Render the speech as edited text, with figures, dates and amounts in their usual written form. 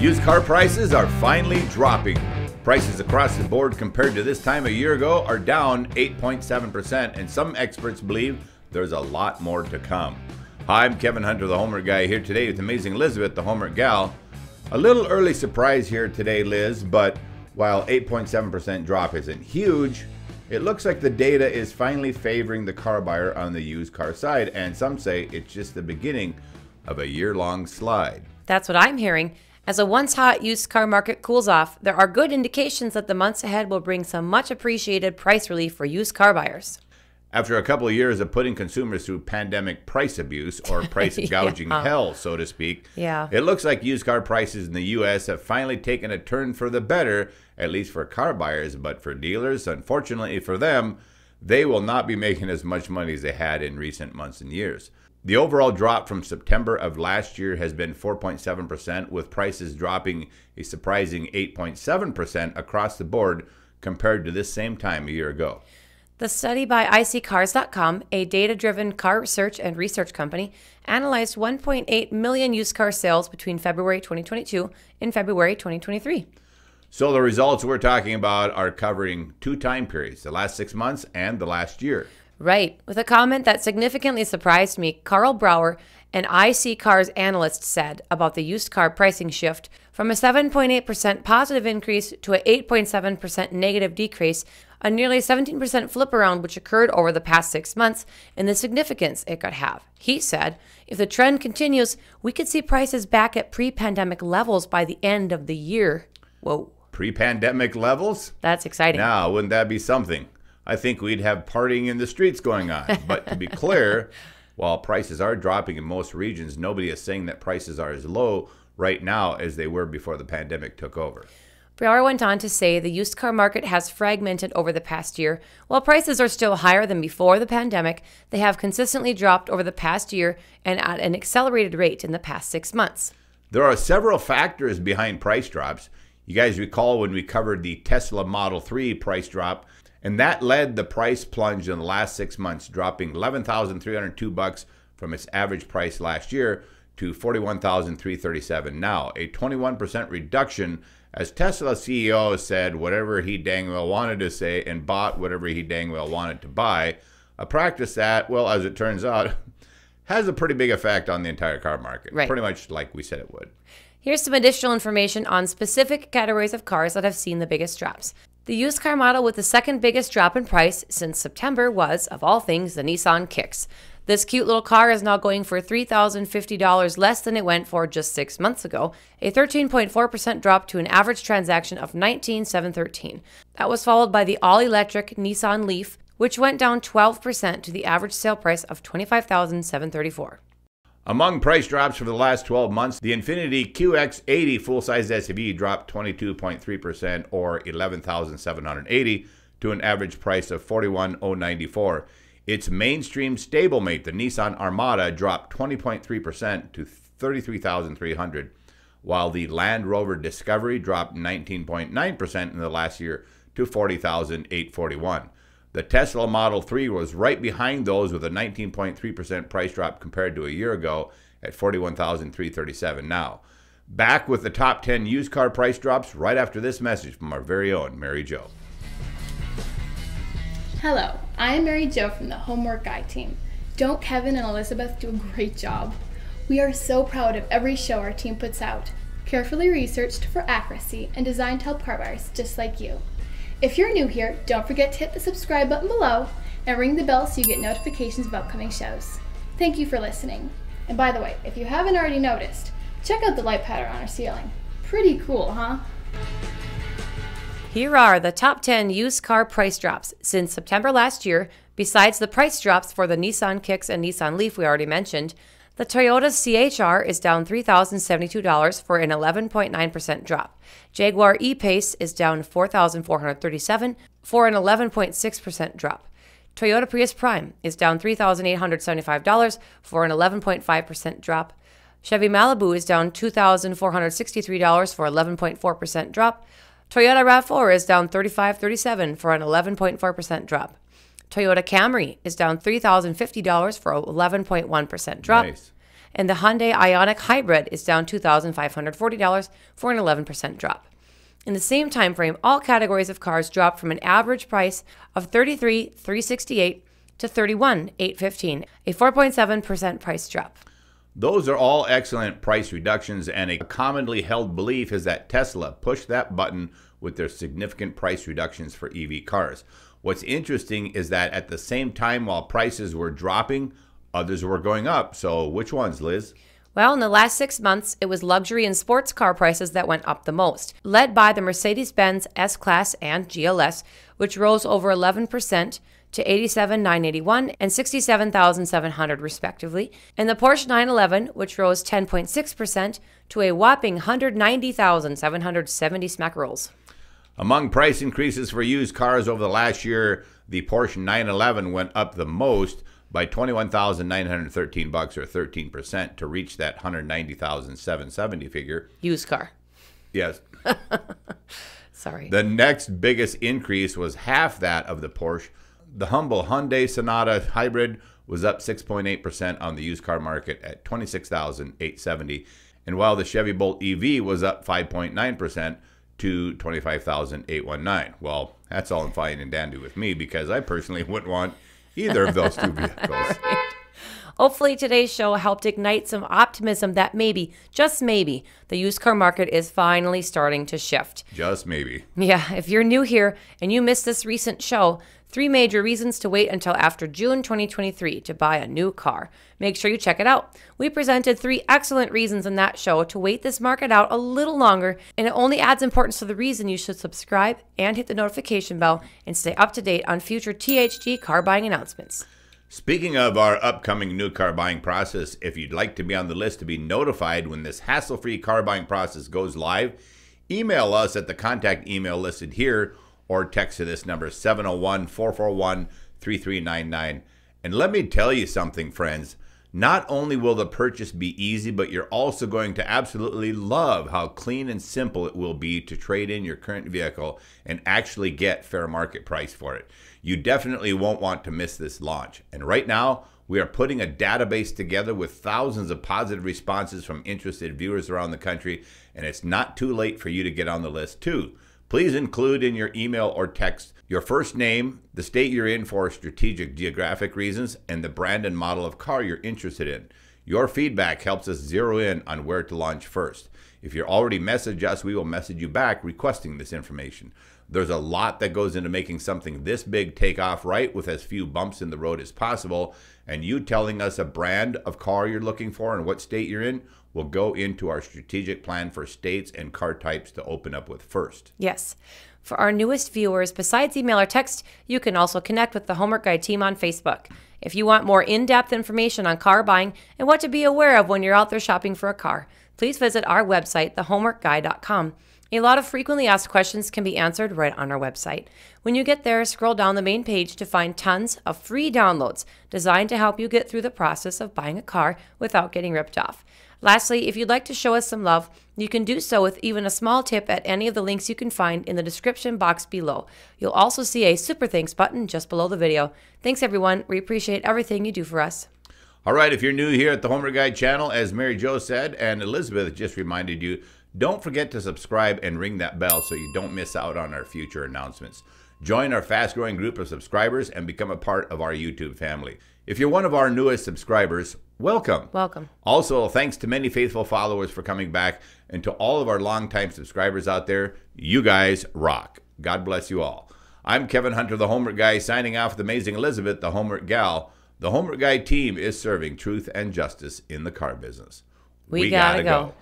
Used car prices are finally dropping. Prices across the board compared to this time a year ago are down 8.7%, and some experts believe there's a lot more to come. Hi, I'm Kevin Hunter, the Homework Guy, here today with amazing Elizabeth, the Homework Gal. A little early surprise here today, Liz, but while 8.7% drop isn't huge, it looks like the data is finally favoring the car buyer on the used car side, and some say it's just the beginning of a year-long slide. That's what I'm hearing. As a once hot used car market cools off, there are good indications that the months ahead will bring some much appreciated price relief for used car buyers. After a couple of years of putting consumers through pandemic price abuse, or price gouging hell, so to speak, it looks like used car prices in the U.S. have finally taken a turn for the better, at least for car buyers. But for dealers, unfortunately for them, they will not be making as much money as they had in recent months and years. The overall drop from September of last year has been 4.7%, with prices dropping a surprising 8.7% across the board compared to this same time a year ago. The study by iSeeCars.com, a data-driven car search and research company, analyzed 1.8 million used car sales between February 2022 and February 2023. So the results we're talking about are covering two time periods, the last 6 months and the last year. Right. With a comment that significantly surprised me, Karl Brauer, an iSeeCars analyst, said about the used car pricing shift from a 7.8% positive increase to an 8.7% negative decrease, a nearly 17% flip around which occurred over the past 6 months, and the significance it could have. He said, if the trend continues, we could see prices back at pre-pandemic levels by the end of the year. Whoa. Pre-pandemic levels? That's exciting. Now, wouldn't that be something? I think we'd have partying in the streets going on. But to be clear, while prices are dropping in most regions, nobody is saying that prices are as low right now as they were before the pandemic took over. Brauer went on to say the used car market has fragmented over the past year. While prices are still higher than before the pandemic, they have consistently dropped over the past year and at an accelerated rate in the past 6 months. There are several factors behind price drops. You guys recall when we covered the Tesla Model 3 price drop, and that led the price plunge in the last 6 months, dropping $11,302 from its average price last year to $41,337 now, a 21% reduction, as Tesla CEO said whatever he dang well wanted to say and bought whatever he dang well wanted to buy, a practice that, well, as it turns out, has a pretty big effect on the entire car market, right? Pretty much like we said it would. Here's some additional information on specific categories of cars that have seen the biggest drops. The used car model with the second biggest drop in price since September was, of all things, the Nissan Kicks. This cute little car is now going for $3,050 less than it went for just 6 months ago, a 13.4% drop to an average transaction of $19,713. That was followed by the all-electric Nissan Leaf, which went down 12% to the average sale price of $25,734. Among price drops for the last 12 months, the Infiniti QX80 full-size SUV dropped 22.3% or $11,780 to an average price of $41,094. Its mainstream stablemate, the Nissan Armada, dropped 20.3% to $33,300, while the Land Rover Discovery dropped 19.9% in the last year to $40,841. The Tesla Model 3 was right behind those with a 19.3% price drop compared to a year ago at $41,337 now. Back with the top 10 used car price drops right after this message from our very own Mary Jo. Hello, I am Mary Jo from the Homework Guy team. Don't Kevin and Elizabeth do a great job? We are so proud of every show our team puts out, carefully researched for accuracy and designed to help car buyers just like you. If you're new here, don't forget to hit the subscribe button below and ring the bell so you get notifications of upcoming shows. Thank you for listening. And by the way, if you haven't already noticed, check out the light pattern on our ceiling. Pretty cool, huh? Here are the top 10 used car price drops since September last year. Besides the price drops for the Nissan Kicks and Nissan Leaf we already mentioned, the Toyota CHR is down $3,072 for an 11.9% drop. Jaguar E-Pace is down $4,437 for an 11.6% drop. Toyota Prius Prime is down $3,875 for an 11.5% drop. Chevy Malibu is down $2,463 for an 11.4% drop. Toyota RAV4 is down $35.37 for an 11.4% drop. Toyota Camry is down $3,050 for an 11.1% drop. Nice. and the Hyundai Ioniq Hybrid is down $2,540 for an 11% drop. In the same time frame, all categories of cars dropped from an average price of $33,368 to $31,815, a 4.7% price drop. Those are all excellent price reductions, and a commonly held belief is that Tesla pushed that button with their significant price reductions for EV cars. What's interesting is that at the same time while prices were dropping, others were going up. So which ones, Liz? Well, in the last 6 months, it was luxury and sports car prices that went up the most, led by the Mercedes-Benz S-Class and GLS, which rose over 11% to $87,981 and $67,700 respectively, and the Porsche 911, which rose 10.6% to a whopping $190,770 smackerolls. Among price increases for used cars over the last year, the Porsche 911 went up the most by $21,913 or 13% to reach that $190,770 figure. Used car. Yes. Sorry. The next biggest increase was half that of the Porsche. The humble Hyundai Sonata Hybrid was up 6.8% on the used car market at $26,870, and while the Chevy Bolt EV was up 5.9% to $25,819. Well, that's all in fine and dandy with me, because I personally wouldn't want either of those two vehicles. Right. Hopefully today's show helped ignite some optimism that maybe, just maybe, the used car market is finally starting to shift. Just maybe. Yeah, if you're new here and you missed this recent show, 3 major reasons to wait until after June 2023 to buy a new car. Make sure you check it out. We presented 3 excellent reasons in that show to wait this market out a little longer, and it only adds importance to the reason you should subscribe and hit the notification bell and stay up to date on future THG car buying announcements. Speaking of our upcoming new car buying process, if you'd like to be on the list to be notified when this hassle-free car buying process goes live, email us at the contact email listed here, or text to this number, 701-441-3399. And let me tell you something, friends. Not only will the purchase be easy, but you're also going to absolutely love how clean and simple it will be to trade in your current vehicle and actually get fair market price for it. You definitely won't want to miss this launch. And right now, we are putting a database together with thousands of positive responses from interested viewers around the country, and it's not too late for you to get on the list too. Please include in your email or text your first name, the state you're in for strategic geographic reasons, and the brand and model of car you're interested in. Your feedback helps us zero in on where to launch first. If you're already messaged us, we will message you back requesting this information. There's a lot that goes into making something this big take off right, with as few bumps in the road as possible, and you telling us a brand of car you're looking for and what state you're in will go into our strategic plan for states and car types to open up with first. Yes. For our newest viewers, besides email or text, you can also connect with the Homework Guy team on Facebook. If you want more in-depth information on car buying and what to be aware of when you're out there shopping for a car, please visit our website, thehomeworkguy.com. A lot of frequently asked questions can be answered right on our website. When you get there, scroll down the main page to find tons of free downloads designed to help you get through the process of buying a car without getting ripped off. Lastly, if you'd like to show us some love, you can do so with even a small tip at any of the links you can find in the description box below. You'll also see a Super Thanks button just below the video. Thanks, everyone. We appreciate everything you do for us. All right, if you're new here at the Homework Guy channel, as Mary Jo said and Elizabeth just reminded you, don't forget to subscribe and ring that bell so you don't miss out on our future announcements. Join our fast-growing group of subscribers and become a part of our YouTube family. If you're one of our newest subscribers, welcome. Welcome. Also, thanks to many faithful followers for coming back, and to all of our longtime subscribers out there, you guys rock. God bless you all. I'm Kevin Hunter, the Homework Guy, signing off with Amazing Elizabeth, the Homework Gal. The Homework Guy team is serving truth and justice in the car business. We gotta go.